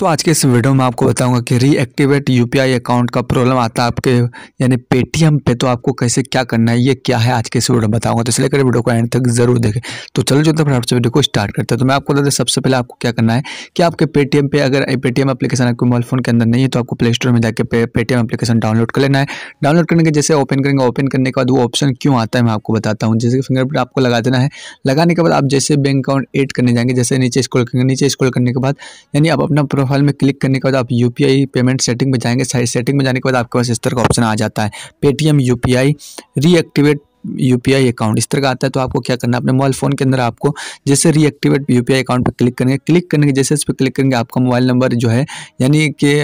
तो आज के इस वीडियो में आपको बताऊंगा कि रीएक्टिवेट यूपीआई अकाउंट का प्रॉब्लम आता है आपके यानी पेटीएम पे, तो आपको कैसे क्या करना है, ये क्या है आज के इस वीडियो में बताऊंगा। तो इसलिए वीडियो को एंड तक जरूर देखें। तो चलो जो फिर आपसे वीडियो को स्टार्ट करते हैं। तो मैं आपको बता दूँ सबसे पहले आपको क्या करना है कि आपके पेटीएम पे, अगर पेटीएम एप्लीकेशन आपके मोबाइल फोन के अंदर नहीं है तो आपको प्ले स्टोर में जाकर पेटीएम एप्लीकेशन डाउनलोड कर लेना है। डाउनलोड करने के जैसे ओपन करेंगे, ओपन करने के बाद वो ऑप्शन क्यों आता है मैं आपको बताता हूँ। जैसे फिंगरप्रिंट आपको लगा देना है, लगाने के बाद आप जैसे बैंक अकाउंट ऐड करने जाएंगे, जैसे नीचे स्क्रॉल करेंगे, नीचे स्क्रॉल करने के बाद यानी आप अपना प्रोफाइल में क्लिक करने के बाद आप यूपीआई पेमेंट सेटिंग में जाएंगे। सेटिंग में जाने के बाद आपके पास इस तरह का ऑप्शन आ जाता है, Paytm UPI reactivate UPI account, इस तरह का आता है। तो आपको क्या करना है, अपने मोबाइल फोन के अंदर आपको जैसे रीएक्टिवेट यूपीआई अकाउंट पर क्लिक करेंगे, क्लिक करने के जैसे इस पर क्लिक करेंगे आपका मोबाइल नंबर जो है यानी कि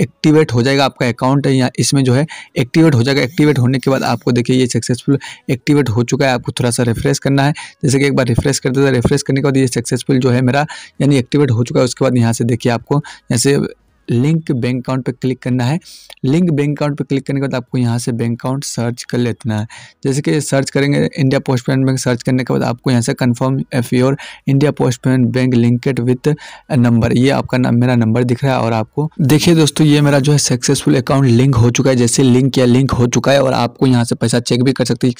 एक्टिवेट हो जाएगा, आपका अकाउंट है यहाँ इसमें जो है एक्टिवेट हो जाएगा। एक्टिवेट होने के बाद आपको देखिए ये सक्सेसफुल एक्टिवेट हो चुका है। आपको थोड़ा सा रिफ्रेश करना है, जैसे कि एक बार रिफ्रेश करते थे, रिफ्रेश करने के बाद ये सक्सेसफुल जो है मेरा यानी एक्टिवेट हो चुका है। उसके बाद यहाँ से देखिए आपको जैसे लिंक बैंक अकाउंट पे क्लिक करना है। लिंक बैंक अकाउंट पे क्लिक करने के बाद आपको यहाँ से बैंक अकाउंट सर्च कर लेना है। जैसे कि सर्च करेंगे India post payment bank, search करने के बाद आपको यहाँ से confirm if your India post payment bank linked with number, ये आपका मेरा नंबर दिख रहा है। और आपको देखिए दोस्तों ये मेरा जो है सक्सेसफुल अकाउंट लिंक हो चुका है, जैसे लिंक या लिंक हो चुका है। और आपको यहाँ से पैसा चेक भी कर सकते हैं।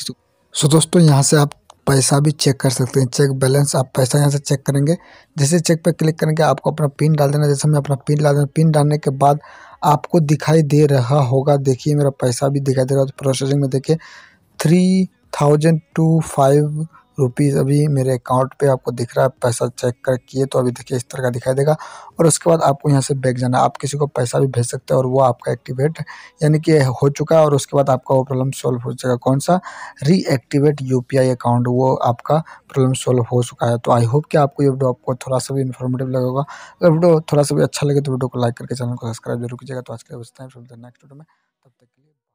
सो दोस्तों यहाँ से आप पैसा भी चेक कर सकते हैं, चेक बैलेंस, आप पैसा यहाँ से चेक करेंगे। जैसे चेक पे क्लिक करेंगे आपको अपना पिन डाल देना, जैसे मैं अपना पिन डाल देना। पिन डालने के बाद आपको दिखाई दे रहा होगा, देखिए मेरा पैसा भी दिखाई दे रहा है। तो प्रोसेसिंग में देखिए 3025 रुपीज़ अभी मेरे अकाउंट पे आपको दिख रहा है। पैसा चेक कर किए तो अभी देखिए इस तरह का दिखाई देगा। और उसके बाद आपको यहाँ से बैक जाना, आप किसी को पैसा भी भेज सकते हैं और वो आपका एक्टिवेट यानी कि हो चुका है। और उसके बाद आपका वो प्रॉब्लम सॉल्व हो जाएगा, कौन सा, रीएक्टिवेट यूपीआई अकाउंट, वो आपका प्रॉब्लम सॉल्व हो चुका है। तो आई होप कि आपको ये वीडियो आपको थोड़ा सा भी इन्फॉर्मेटिव लगेगा। अगर वीडियो थोड़ा सा भी अच्छा लगे तो वीडियो को लाइक करके चैनल को सब्सक्राइब जरूर कीजिएगा। तो आज के लिए नेक्स्ट वीडियो में, तब तक के लिए।